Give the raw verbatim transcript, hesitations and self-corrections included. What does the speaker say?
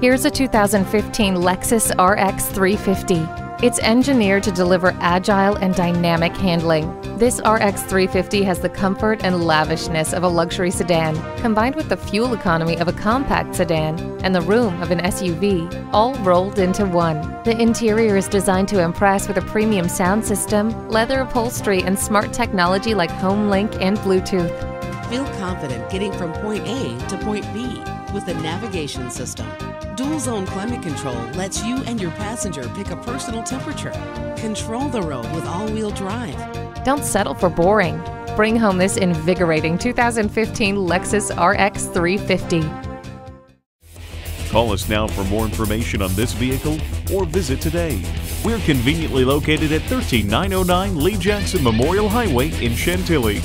Here's a two thousand fifteen Lexus R X three fifty. It's engineered to deliver agile and dynamic handling. This R X three fifty has the comfort and lavishness of a luxury sedan, combined with the fuel economy of a compact sedan and the room of an S U V, all rolled into one. The interior is designed to impress with a premium sound system, leather upholstery, and smart technology like HomeLink and Bluetooth. Feel confident getting from point A to point B with the navigation system. Dual zone climate control lets you and your passenger pick a personal temperature. Control the road with all-wheel drive. Don't settle for boring. Bring home this invigorating two thousand fifteen Lexus R X three fifty. Call us now for more information on this vehicle or visit today. We're conveniently located at one three nine oh nine Lee Jackson Memorial Highway in Chantilly.